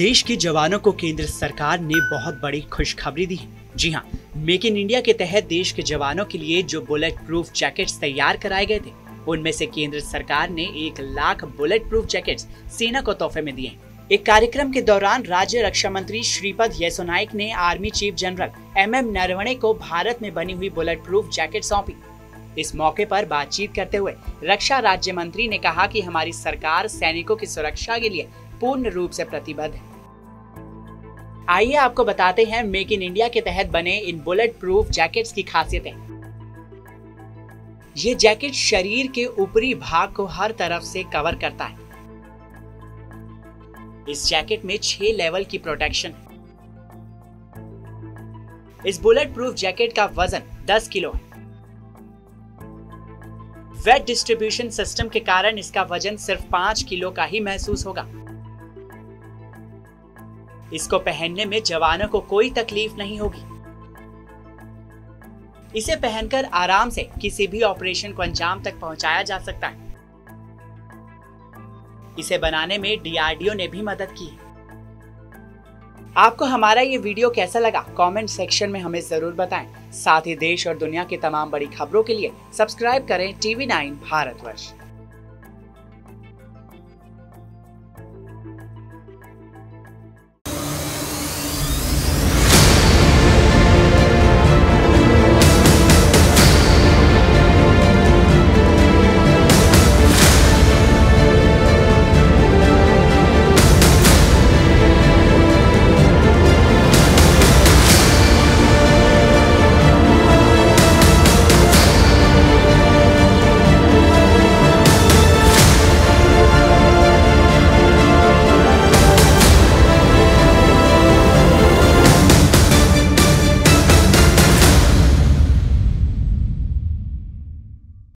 देश के जवानों को केंद्र सरकार ने बहुत बड़ी खुशखबरी दी। जी हाँ, मेक इन इंडिया के तहत देश के जवानों के लिए जो बुलेट प्रूफ जैकेट्स तैयार कराए गए थे, उनमें से केंद्र सरकार ने 1 लाख बुलेट प्रूफ जैकेट्स सेना को तोहफे में दिए। एक कार्यक्रम के दौरान राज्य रक्षा मंत्री श्रीपद येसो नाइक ने army chief general MM Naravane को भारत में बनी हुई बुलेट प्रूफ जैकेट सौंपी। इस मौके पर बातचीत करते हुए रक्षा राज्य मंत्री ने कहा कि हमारी सरकार सैनिकों की सुरक्षा के लिए पूर्ण रूप से प्रतिबद्ध है। आइए आपको बताते हैं मेक इन इंडिया के तहत बने इन बुलेट प्रूफ जैकेट्स की खासियतें। ये जैकेट शरीर के ऊपरी भाग को हर तरफ से कवर करता है। इस जैकेट में 6 लेवल की प्रोटेक्शन है। इस बुलेट प्रूफ जैकेट का वजन 10 किलो है। वेट डिस्ट्रीब्यूशन सिस्टम के कारण इसका वजन सिर्फ 5 किलो का ही महसूस होगा। इसको पहनने में जवानों को कोई तकलीफ नहीं होगी। इसे पहनकर आराम से किसी भी ऑपरेशन को अंजाम तक पहुंचाया जा सकता है। इसे बनाने में DRDO ने भी मदद की। आपको हमारा ये वीडियो कैसा लगा कमेंट सेक्शन में हमें जरूर बताएं। साथ ही देश और दुनिया की तमाम बड़ी खबरों के लिए सब्सक्राइब करें TV9 भारतवर्ष।